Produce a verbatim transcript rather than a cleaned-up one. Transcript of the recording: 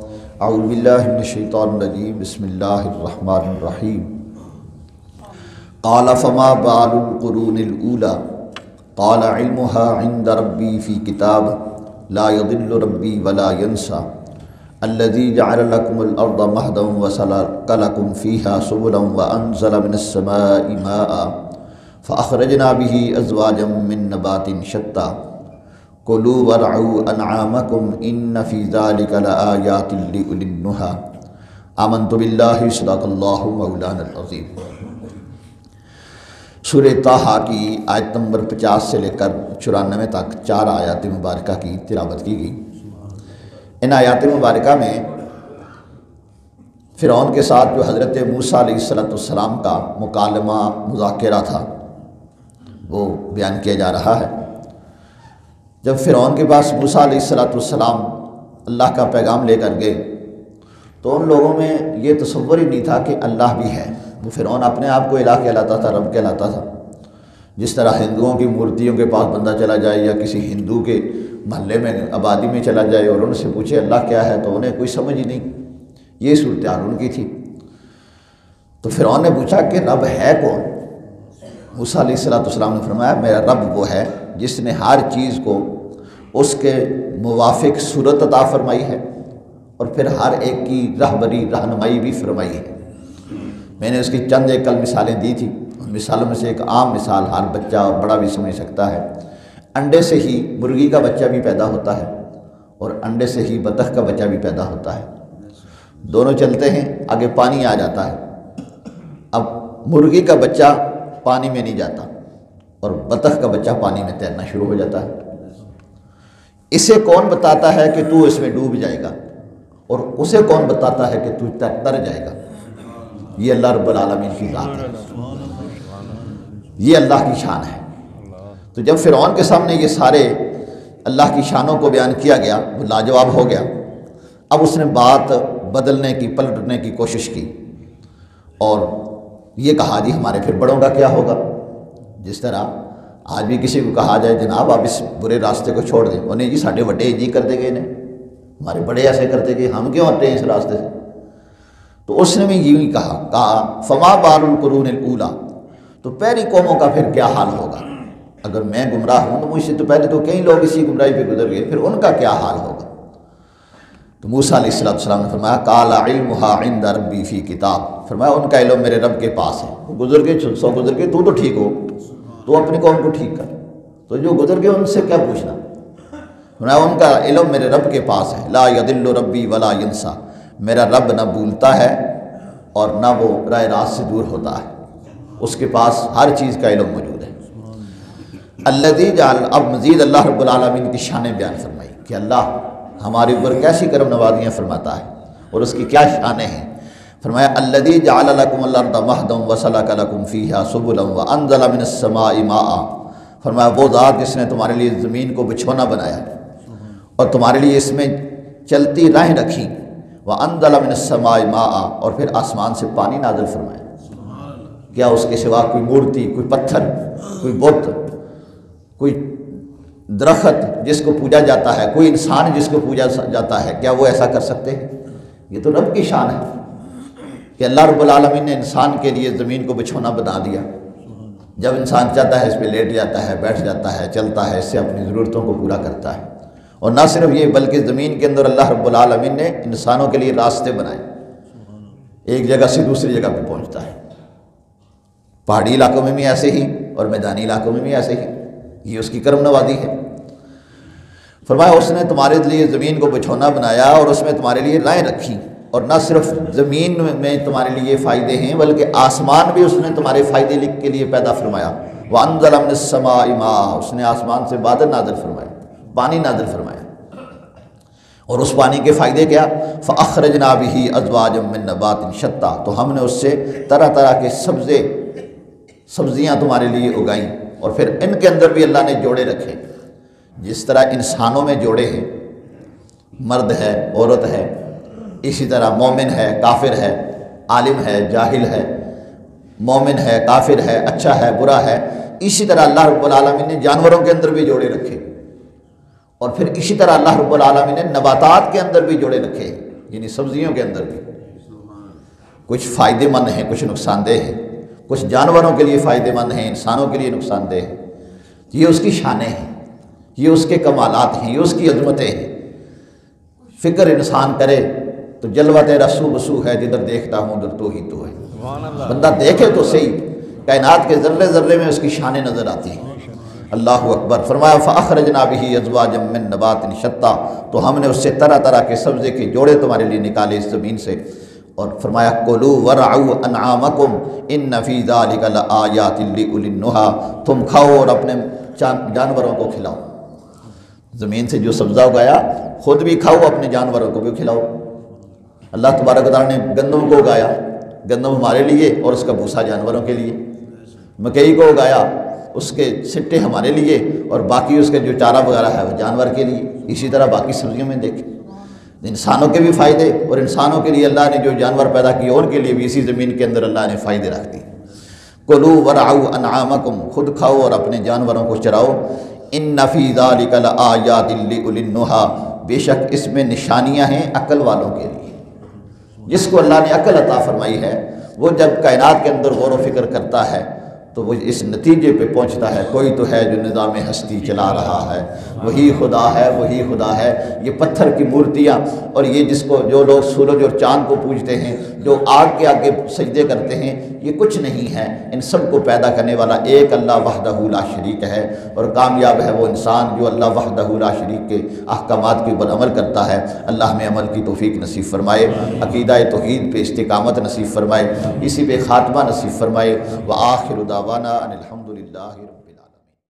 औज़ुबिल्लाहि मिनश्शैतानिर्रजीम बिस्मिल्लाहिर्रहमानिर्रहीम क़ाल फ़मा बालुल क़ुरूनिल ऊला क़ाल इल्मुहा इंद रब्बी फ़ी किताब ला यदिल्लु रब्बी वला यंसा अल्लज़ी जअल लकुमुल अर्द महदन व सलक लकुम फ़ीहा सुबुलन व अंज़ल मिनस समाई माअन फ़अख़रजना बिही अज़वाजम मिन नबातिन शत्ता कुलू वरऊ अनआमकुम इन्न फी ज़ालिका लआयातिन लिउली अन्नुहा आमन्तु बिल्लाहि सदक़ल्लाहु मौलाना अज़ीम। सूरह ताहा की आयत नंबर पचास से लेकर चौरानवे तक चार आयात मुबारक की तिलावत की गई। इन आयात मुबारक में फ़िरौन के साथ जो हज़रत मूसा अलैहिस्सलाम का मुकालमा मुज़ाकिरा था वो बयान किया जा रहा है। जब फ़िरौन के पास मूसा अलैहिस्सलाम अल्लाह का पैगाम लेकर गए तो उन लोगों में ये तसव्वुर ही नहीं था कि अल्लाह भी है। वो फ़िरौन अपने आप को इलाह कहलाता था, रब कहलाता था। जिस तरह हिंदुओं की मूर्तियों के पास बंदा चला जाए या किसी हिंदू के महल्ले में आबादी में चला जाए और उनसे पूछे अल्लाह क्या है तो उन्हें कोई समझ ही नहीं। ये सूरत हाल उनकी थी। तो फ़िरौन ने पूछा कि रब है कौन? मूसा अलैहिस्सलाम ने फरमाया मेरा रब वो है जिसने हर चीज़ को उसके मुवाफिक सूरत अता फरमाई है और फिर हर एक की रहबरी रहनुमाई भी फरमाई है। मैंने उसकी चंद एक कल मिसालें दी थी। उन मिसालों में से एक आम मिसाल हर बच्चा और बड़ा भी समझ सकता है। अंडे से ही मुर्गी का बच्चा भी पैदा होता है और अंडे से ही बतख का बच्चा भी पैदा होता है। दोनों चलते हैं, आगे पानी आ जाता है। अब मुर्गी का बच्चा पानी में नहीं जाता और बतख का बच्चा पानी में तैरना शुरू हो जाता है। इसे कौन बताता है कि तू इसमें डूब जाएगा और उसे कौन बताता है कि तू तर जाएगा? ये अल्लाह रब्बुल आलमीन की बात है, ये अल्लाह की शान है। तो जब फ़िरौन के सामने ये सारे अल्लाह की शानों को बयान किया गया वो लाजवाब हो गया। अब उसने बात बदलने की पलटने की कोशिश की और ये कहा जी हमारे फिर बड़ों का क्या होगा। जिस तरह आज भी किसी को कहा जाए जनाब आप इस बुरे रास्ते को छोड़ दें, उन्हें जी साढ़े बड़े जी कर देंगे, इन्हें हमारे बड़े ऐसे कर देंगे, हम क्यों हटे इस रास्ते से। तो उसने भी यूँ ही कहा कहा फमा बारुल कुरूनिल ऊला, तो पहली कौमों का फिर क्या हाल होगा? अगर मैं गुमराह हूँ तो मुझसे तो पहले तो कई लोग इसी गुमराही पर गुजर गए, फिर उनका क्या हाल होगा? तो मूसा अलैहिस्सलाम ने फरमाया काला इल्मुहा इंद रब्बी फ़ी किताब, फरमाया उनका इल्म मेरे रब के पास है। गुजर गए सौ गुजर गए, तू तो ठीक हो, तू अपनी कौम को ठीक कर, तो जो गुजर गए उनसे क्या पूछना। फरमाया उनका इल्म मेरे रब के पास है। ला यदिल्लु रब्बी वला यंसा, मेरा रब ना भूलता है और ना वो राह रास्त से दूर होता है, उसके पास हर चीज़ का इल्म मौजूद है। अल्लज़ी जअल, अब मज़ीद अल्लाह रब्बुल आलमीन की शान बयान फरमाई कि अल्लाह हमारे ऊपर कैसी करम नवाजियाँ फरमाता है और उसकी क्या शान हैं। फरमाया अल्लज़ी जअल लकुमुल अर्दा महदन व सलका लकुम फ़ीहा सुबुलन व अंज़ल मिनस समाई माअन, फरमाया वो ज़ात जिसने तुम्हारे लिए ज़मीन को बिछौना बनाया और तुम्हारे लिए इसमें चलती राहें रखी, व अंज़ल मिनस समाई माअन, और फिर आसमान से पानी नाज़िल फरमाया। क्या उसके सिवा कोई मूर्ति, कोई पत्थर, कोई बुत, कोई दरख्त जिसको पूजा जाता है, कोई इंसान जिसको पूजा जाता है, क्या वो ऐसा कर सकते हैं? ये तो रब की शान है कि अल्लाह रब्बुल आलमीन ने इंसान के लिए ज़मीन को बिछौना बना दिया। जब इंसान चाहता है इस पर लेट जाता है, बैठ जाता है, चलता है, इससे अपनी ज़रूरतों को पूरा करता है। और ना सिर्फ ये बल्कि ज़मीन के अंदर अल्लाह रब्बुल आलमीन ने इंसानों के लिए रास्ते बनाए, एक जगह से दूसरी जगह पर पहुँचता है। पहाड़ी इलाकों में भी ऐसे ही और मैदानी इलाकों में भी ऐसे ही, ये उसकी करम नवाजी है। फरमाया उसने तुम्हारे लिए ज़मीन को बिछौना बनाया और उसमें तुम्हारे लिए राहें रखी, और न सिर्फ ज़मीन में तुम्हारे लिए फ़ायदे हैं बल्कि आसमान भी उसने तुम्हारे फ़ायदे के लिए पैदा फरमाया। व अंज़ल मिनस समाई माअन, उसने आसमान से बादल नाज़िल फरमाए, पानी नाज़िल फरमाया। और उस पानी के फ़ायदे क्या? फ़अख़रजना बिही अज़वाजम मिन नबातिन शत्ता, तो हमने उससे तरह तरह के सब्ज़े सब्ज़ियाँ तुम्हारे लिए उगाई और फिर इनके अंदर भी अल्लाह ने जोड़े रखे। जिस तरह इंसानों में जोड़े हैं, मर्द है, औरत है, इसी तरह मोमिन है, काफिर है, आलिम है, जाहिल है, मोमिन है, काफिर है, अच्छा है, बुरा है, इसी तरह अल्लाह रब्बुल आलमीन ने जानवरों के अंदर भी जोड़े रखे। और फिर इसी तरह अल्लाह रब्बुल आलमीन ने नबातात के अंदर भी जोड़े रखे। यानी सब्जियों के अंदर भी कुछ फ़ायदेमंद हैं, कुछ नुकसानदेह हैं, कुछ जानवरों के लिए फ़ायदेमंद हैं, इंसानों के लिए नुकसानदेह हैं। ये उसकी शानें हैं, ये उसके कमालात हैं, ये उसकी अजमतें हैं। फ़िक्र इंसान करे तो जलवा तेरा सू बसू है, जिधर देखता हूँ उधर तो ही तो है। बंदा देखे तो सही, कायनात के जर्रे जर्रे में उसकी शानें नज़र आती हैं। अल्लाहु अकबर। फरमाया फ़अख़रजना बिही अज़वाजम मिन नबातिन शत्ता, तो हमने उससे तरह तरह के सब्ज़े के जोड़े तुम्हारे लिए निकाले इस ज़मीन से। और फरमाया कुलू वरअू अनआमकुम इन्न फी ज़ालिका लआयातिन लिउलिन्नुहा, तुम खाओ और अपने जानवरों को खिलाओ। ज़मीन से जो सब्ज़ा उगाया ख़ुद भी खाओ, अपने जानवरों को भी खिलाओ। अल्लाह तबारक व तआला ने गंदम को उगाया, गंदम हमारे लिए और उसका भूसा जानवरों के लिए। मकई को उगाया, उसके सिट्टे हमारे लिए और बाकी उसके जो चारा वगैरह है वो जानवर के लिए। इसी तरह बाकी सब्जियों में देखें इंसानों के भी फ़ायदे, और इंसानों के लिए अल्लाह ने जो जानवर पैदा किए उनके लिए भी इसी ज़मीन के अंदर अल्लाह ने फ़ायदे रख दिए। कुलू वरअू अनआमकुम, खुद खाओ और अपने जानवरों को चराओ। इन्न फी ज़ालिका लआयातिन लिउलिन्नुहा, बेशक इसमें निशानियाँ हैं अकल वालों के लिए। जिसको अल्लाह ने अकल अता फरमाई है वो जब कायनात के अंदर गौर व फिक्र करता है तो वो इस नतीजे पे पहुंचता है कोई तो है जो निज़ाम हस्ती चला रहा है, वही खुदा है, वही खुदा है। ये पत्थर की मूर्तियाँ और ये जिसको जो लोग सूरज और चाँद को पूजते हैं, जो आग के आगे सजदे करते हैं, ये कुछ नहीं है। इन सब को पैदा करने वाला एक अल्लाह वहदहू ला शरीक है। और कामयाब है वो इंसान जो अल्लाह वहदहू ला शरीक के अहकामात के ऊपर अमल करता है। अल्लाह में अमल की तौफीक नसीब फरमाए, अक़ीदा तौहीद पे इस्तिकामत नसीब फरमाए, इसी पे ख़ात्मा नसीब फरमाए। व आखिर दावाना अनिल हम्दुलिल्लाह।